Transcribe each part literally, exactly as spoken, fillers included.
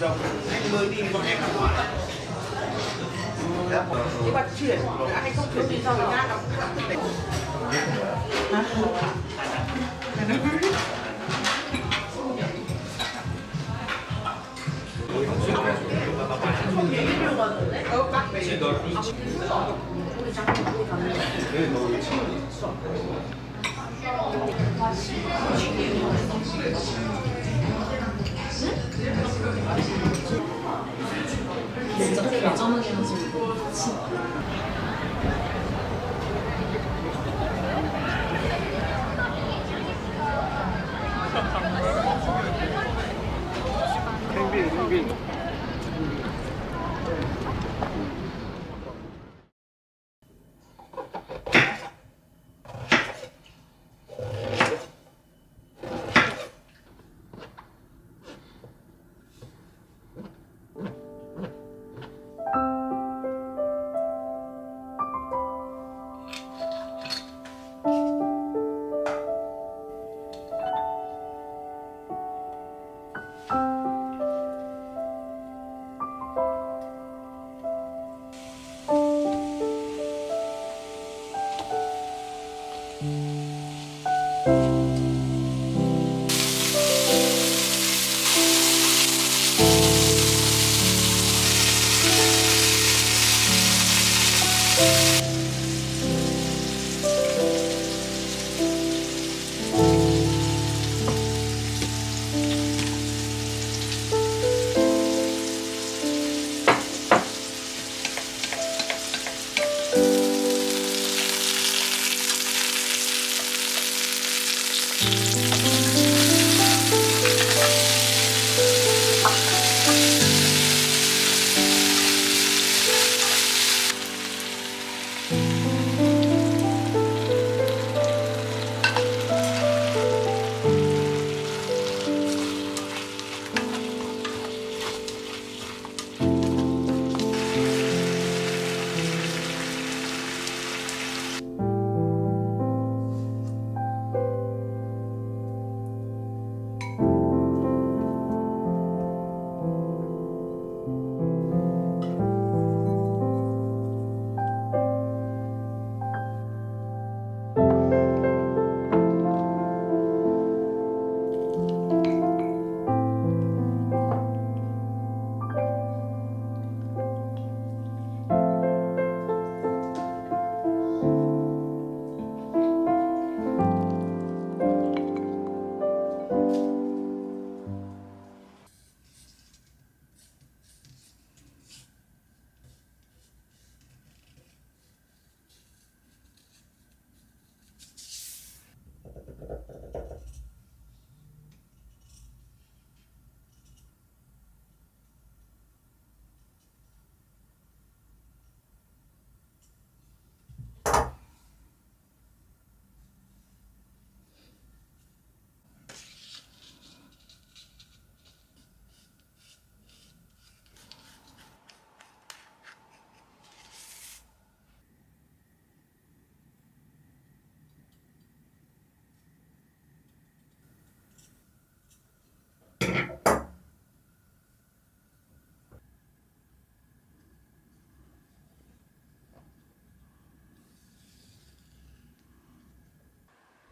đồng anh đi bọn em làm ngoài. Nhưng mà chuyển đã hay không chuyển thì sao người ta 진짜 짜증나게 해가지고 행빈 행빈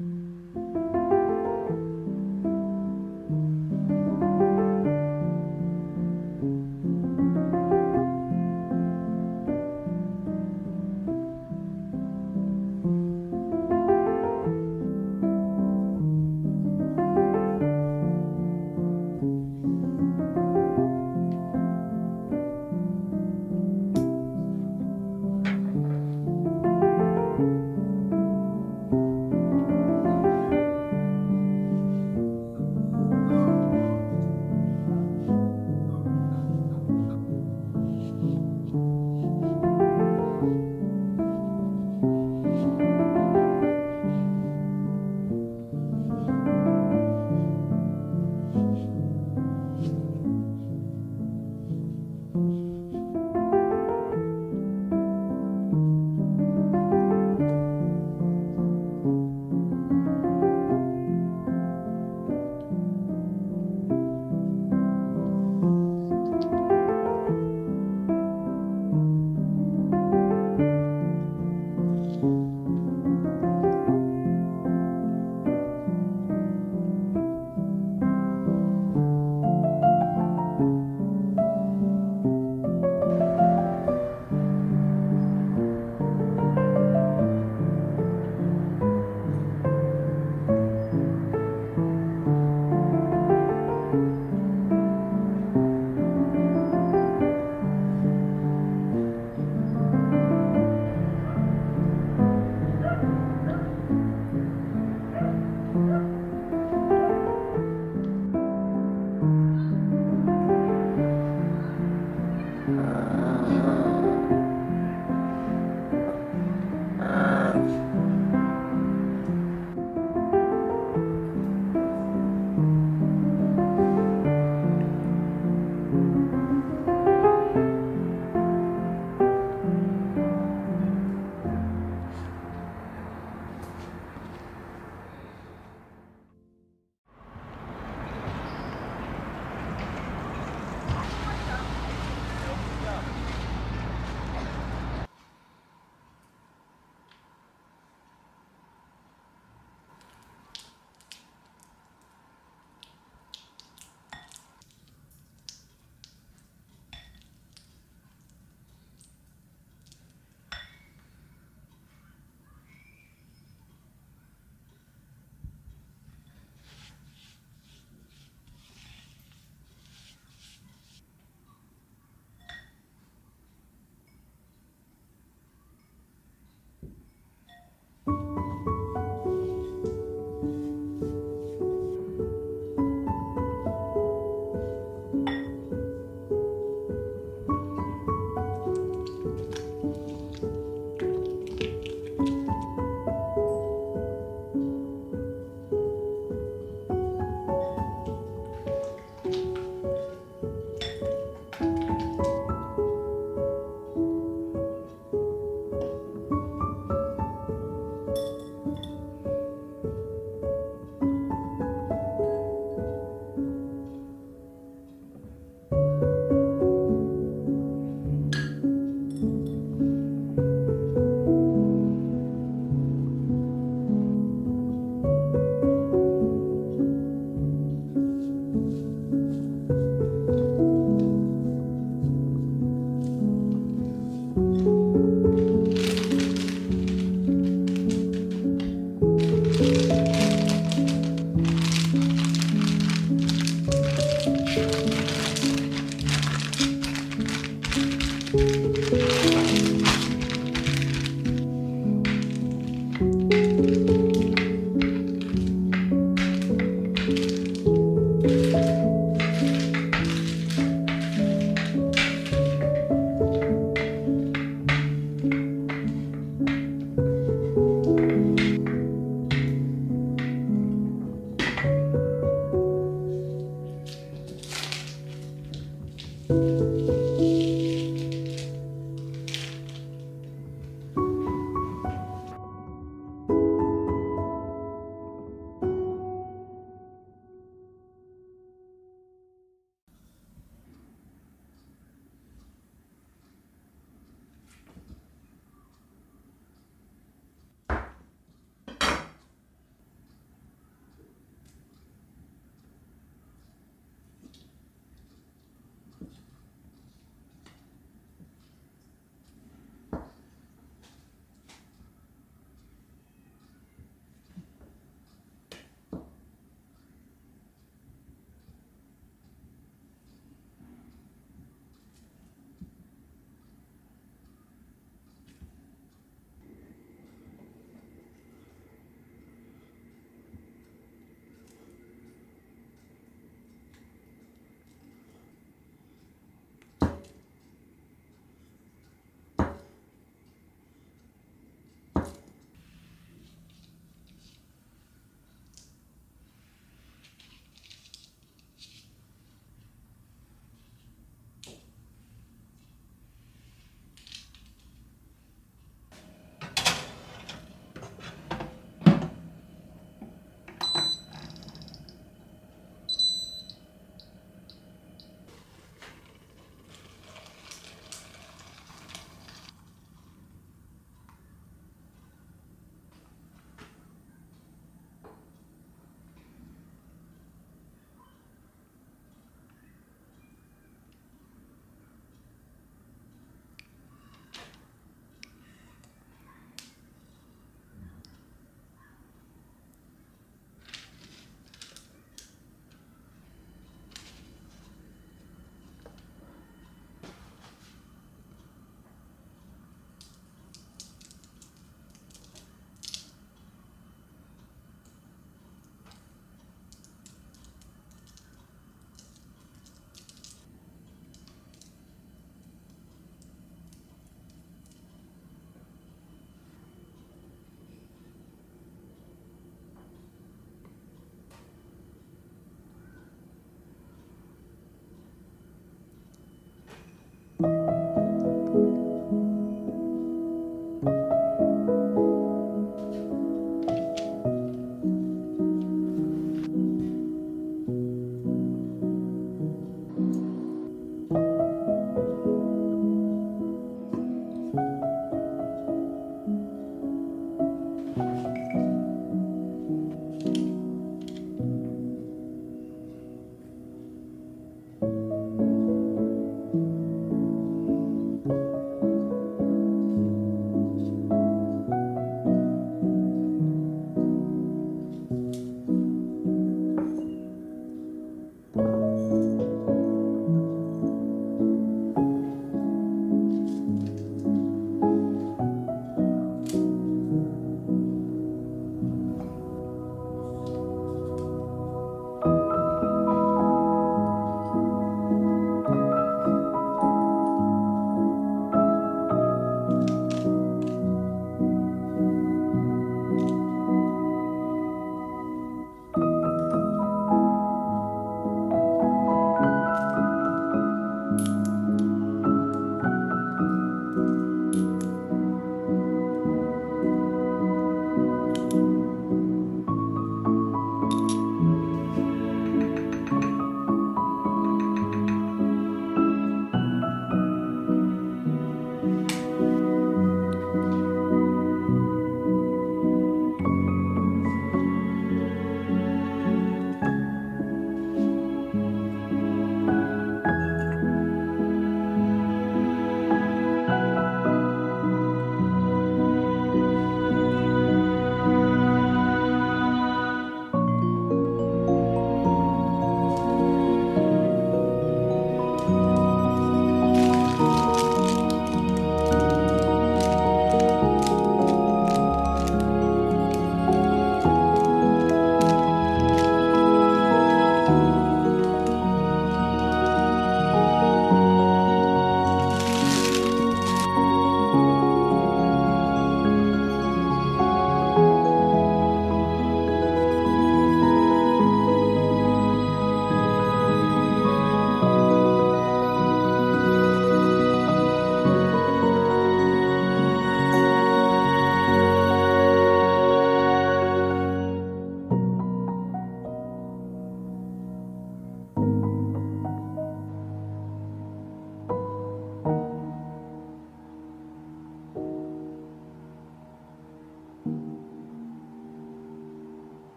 Thank mm -hmm. you.